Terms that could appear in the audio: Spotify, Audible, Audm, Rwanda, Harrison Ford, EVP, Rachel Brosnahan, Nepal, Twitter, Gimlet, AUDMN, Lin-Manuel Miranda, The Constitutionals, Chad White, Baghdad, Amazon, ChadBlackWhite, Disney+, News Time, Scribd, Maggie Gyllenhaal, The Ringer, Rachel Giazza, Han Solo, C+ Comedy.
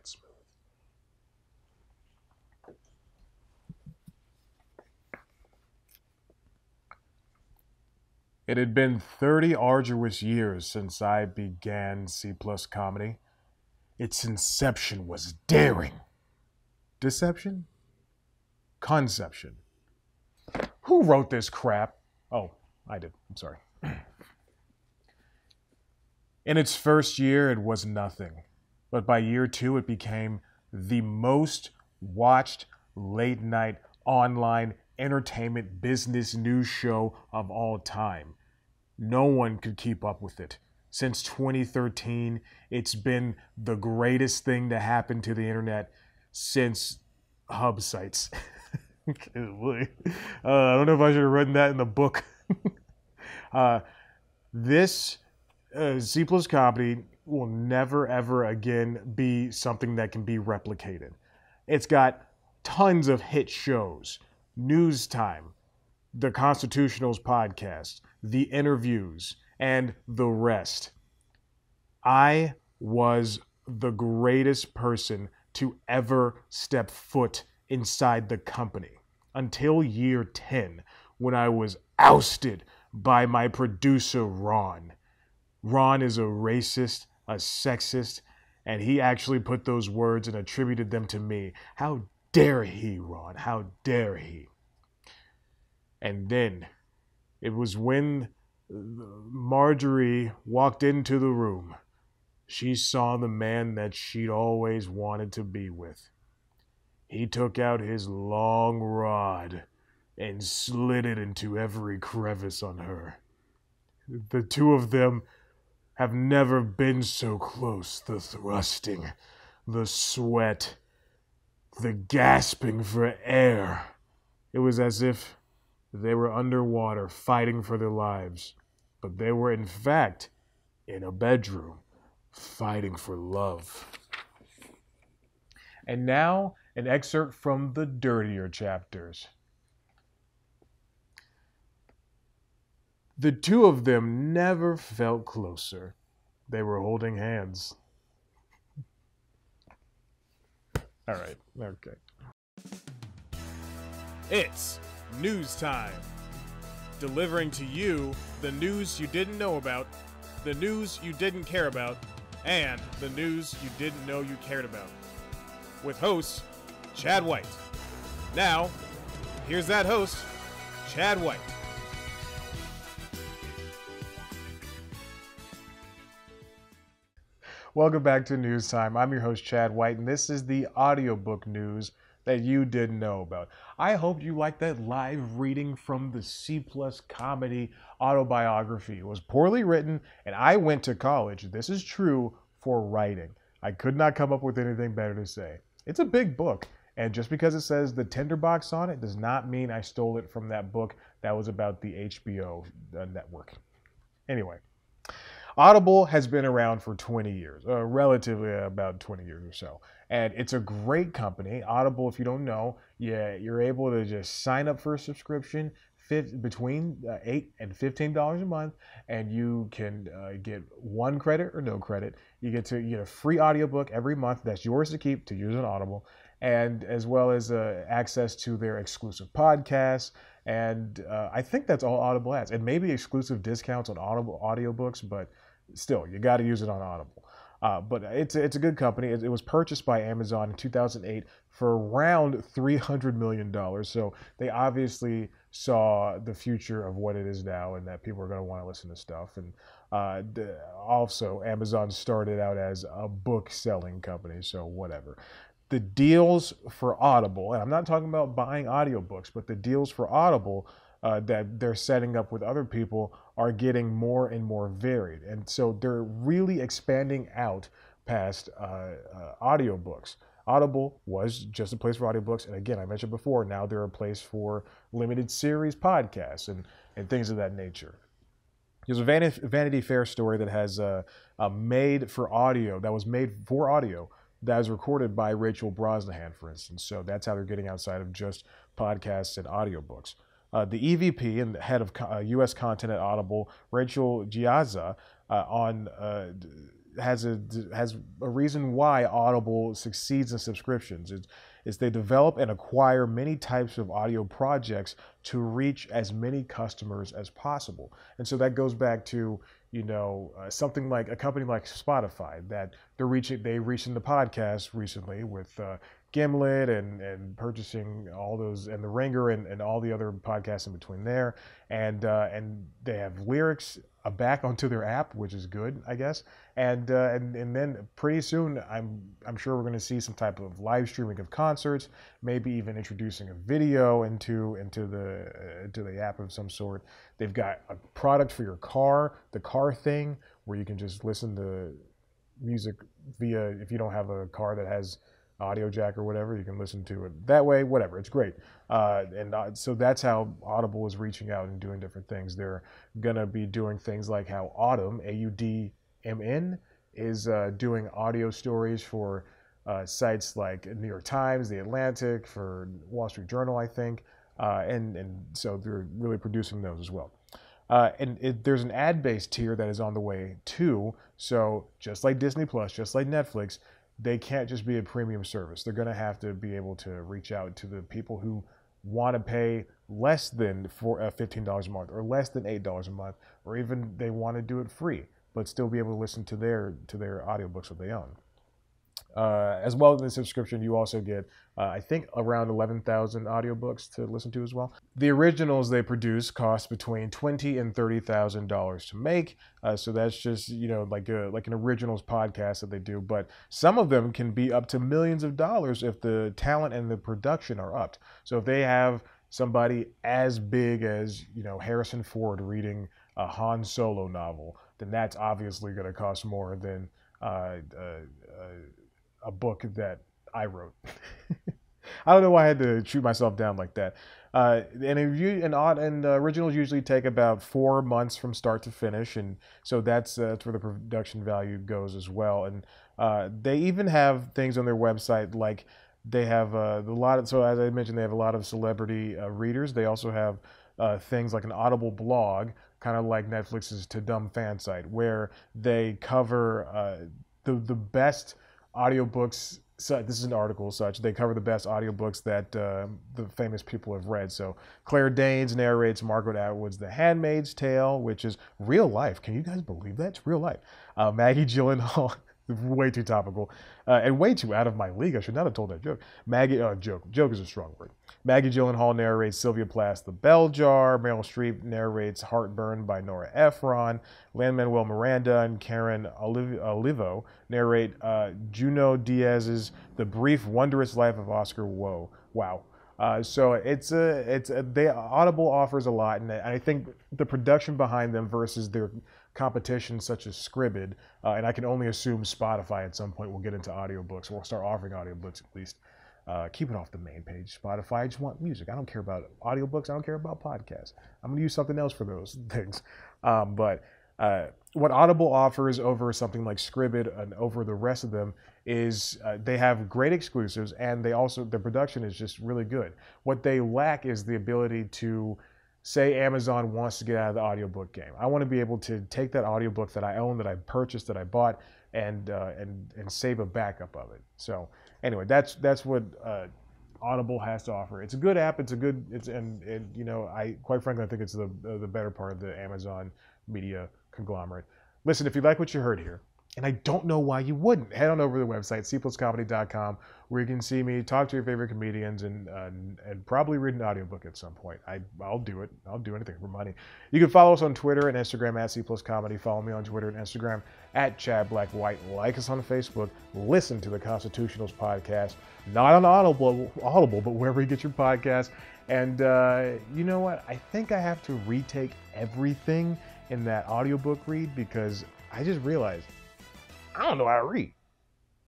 that smooth. It had been 30 arduous years since I began C+ Comedy. Its inception was daring. Deception? Conception. Who wrote this crap? Oh, I did. I'm sorry. In its first year, it was nothing. But by year two, it became the most watched late-night online entertainment business news show of all time. No one could keep up with it. Since 2013, it's been the greatest thing to happen to the internet since hub sites. I don't know if I should have written that in the book. C+ Comedy will never, ever again be something that can be replicated. It's got tons of hit shows. News Time, The Constitutionals podcast, The Interviews, and the rest. I was the greatest person to ever step foot inside the company until year 10, when I was ousted by my producer, Ron. Ron is a racist, a sexist, and he actually put those words and attributed them to me. How dare he, Ron? How dare he? And then it was when Marjorie walked into the room. She saw the man that she'd always wanted to be with. He took out his long rod and slid it into every crevice on her. The two of them have never been so close. The thrusting, the sweat, the gasping for air. It was as if they were underwater fighting for their lives, but they were in fact in a bedroom fighting for love. And now an excerpt from the dirtier chapters. The two of them never felt closer. They were holding hands. All right, okay. It's News Time. Delivering to you the news you didn't know about, the news you didn't care about, and the news you didn't know you cared about. With host, Chad White. Now, here's that host, Chad White. Welcome back to News Time. I'm your host, Chad White, and this is the audiobook news that you didn't know about. I hope you liked that live reading from the C+ Comedy autobiography. It was poorly written, and I went to college, this is true, for writing. I could not come up with anything better to say. It's a big book, and just because it says The Tinderbox on it does not mean I stole it from that book that was about the HBO network. Anyway. Audible has been around for 20 years, relatively about 20 years or so. And it's a great company. Audible, if you don't know, yeah, you're able to just sign up for a subscription between $8 and $15 a month, and you can get one credit or no credit. You get a free audiobook every month that's yours to keep to use on Audible, and as well as access to their exclusive podcasts. And I think that's all Audible has. And maybe exclusive discounts on Audible audiobooks, but still, you got to use it on Audible. But it's a good company. It was purchased by Amazon in 2008 for around $300 million. So they obviously saw the future of what it is now and that people are going to want to listen to stuff. And also, Amazon started out as a book-selling company, so whatever. The deals for Audible, and I'm not talking about buying audiobooks, but the deals for Audible that they're setting up with other people are getting more and more varied. And so they're really expanding out past audiobooks. Audible was just a place for audiobooks. And again, I mentioned before, now they're a place for limited series podcasts and things of that nature. There's a Vanity Fair story that has that was made for audio. That is recorded by Rachel Brosnahan, for instance. So that's how they're getting outside of just podcasts and audiobooks. The EVP and the head of U.S. content at Audible, Rachel Giazza, on has a reason why Audible succeeds in subscriptions. It's they develop and acquire many types of audio projects to reach as many customers as possible. And so that goes back to, you know, something like a company like Spotify that they reached the podcast recently with Gimlet and purchasing all those, and The Ringer and all the other podcasts in between there. And they have lyrics back onto their app, which is good, I guess. And then pretty soon, I'm sure we're going to see some type of live streaming of concerts, maybe even introducing a video into the app of some sort. They've got a product for your car, the car thing, where you can just listen to music via, if you don't have a car that has audio jack or whatever, you can listen to it that way, whatever, it's great. So that's how Audible is reaching out and doing different things. They're gonna be doing things like how Audm, AUDMN, is doing audio stories for sites like New York Times, The Atlantic, for Wall Street Journal, I think. And so they're really producing those as well. There's an ad-based tier that is on the way too. So just like Disney+, just like Netflix, they can't just be a premium service. They're going to have to be able to reach out to the people who want to pay less than $15 a month, or less than $8 a month, or even they want to do it free, but still be able to listen to their audiobooks that they own. As well as the subscription, you also get, I think, around 11,000 audiobooks to listen to as well. The originals they produce cost between $20,000 and $30,000 to make. So that's just, you know, like an originals podcast that they do. But some of them can be up to millions of dollars if the talent and the production are upped. So if they have somebody as big as, you know, Harrison Ford reading a Han Solo novel, then that's obviously going to cost more than a book that I wrote. I don't know why I had to shoot myself down like that. And originals usually take about 4 months from start to finish, and so that's where the production value goes as well. And they even have things on their website, like they have a lot of, so as I mentioned, they have a lot of celebrity readers. They also have things like an Audible blog, kind of like Netflix's To Dumb Fan site, where they cover the best audiobooks. So this is an article such. They cover the best audiobooks that the famous people have read. So Claire Danes narrates Margaret Atwood's The Handmaid's Tale, which is real life. Can you guys believe that? It's real life. Maggie Gyllenhaal, way too topical and way too out of my league. I should not have told that joke. Joke is a strong word. Maggie Gyllenhaal narrates Sylvia Plath's The Bell Jar. Meryl Streep narrates Heartburn by Nora Ephron. Lin-Manuel Miranda and Karen Olivo narrate Junot Diaz's The Brief Wondrous Life of Oscar Wilde. Wow. So Audible offers a lot, and I think the production behind them versus their competition such as Scribd, and I can only assume Spotify at some point will get into audiobooks, or will start offering audiobooks at least. Keep it off the main page, Spotify. I just want music. I don't care about audiobooks. I don't care about podcasts. I'm going to use something else for those things. But what Audible offers over something like Scribd and over the rest of them is they have great exclusives, and they also, the production is just really good. What they lack is the ability to, say Amazon wants to get out of the audiobook game. I want to be able to take that audiobook that I own, that I purchased, that I bought, and save a backup of it. So anyway, that's what Audible has to offer. It's a good app. And you know, I quite frankly, I think it's the better part of the Amazon media conglomerate. Listen, if you like what you heard here, and I don't know why you wouldn't, head on over to the website cpluscomedy.com, where you can see me talk to your favorite comedians and probably read an audiobook at some point. I'll do it. I'll do anything for money. You can follow us on Twitter and Instagram at @cpluscomedy. Follow me on Twitter and Instagram at @ChadBlackWhite. Like us on Facebook. Listen to the Constitutionals podcast, not on Audible, but wherever you get your podcast. And you know what? I think I have to retake everything in that audiobook read, because I just realized I don't know how to read.